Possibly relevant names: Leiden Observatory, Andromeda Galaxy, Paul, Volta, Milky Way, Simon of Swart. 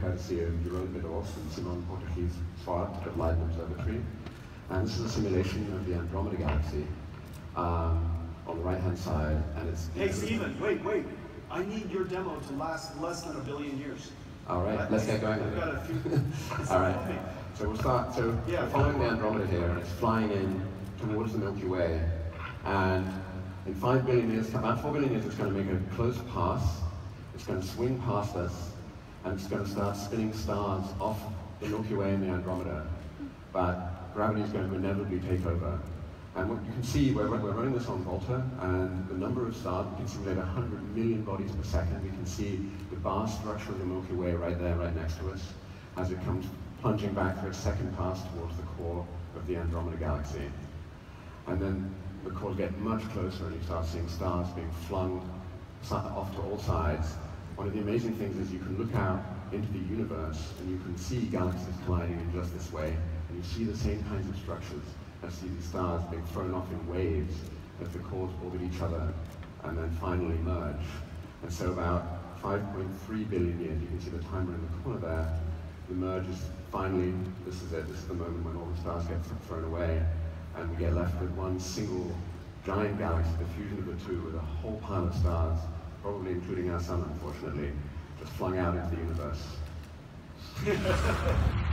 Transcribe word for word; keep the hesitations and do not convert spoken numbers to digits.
Calcio Euromedov and Simon of Swart at Leiden Observatory. And this is a simulation of the Andromeda Galaxy um, on the right-hand side, and it's... Hey, Stephen, wait, wait. I need your demo to last less than a billion years. All right, let's get going. We've got a few... All right, so we'll start. So yeah, we're following the Andromeda here, and it's flying in towards the Milky Way. And in five billion years, about four billion years, it's going to make a close pass. It's going to swing past us, and it's going to start spinning stars off the Milky Way and the Andromeda. But gravity is going to inevitably take over. And what you can see, we're, we're running this on Volta, and the number of stars, we can simulate one hundred million bodies per second. We can see the bar structure of the Milky Way right there, right next to us, as it comes plunging back for its second pass towards the core of the Andromeda Galaxy. And then the cores get much closer, and you start seeing stars being flung off to all sides. One of the amazing things is you can look out into the universe, and you can see galaxies colliding in just this way, and you see the same kinds of structures. I see these stars being thrown off in waves as the cores orbit each other and then finally merge. And so about five point three billion years, you can see the timer in the corner there, the merge is finally, this is it, this is the moment when all the stars get thrown away, and we get left with one single giant galaxy, the fusion of the two, with a whole pile of stars, probably including our sun, unfortunately, just flung out into the universe.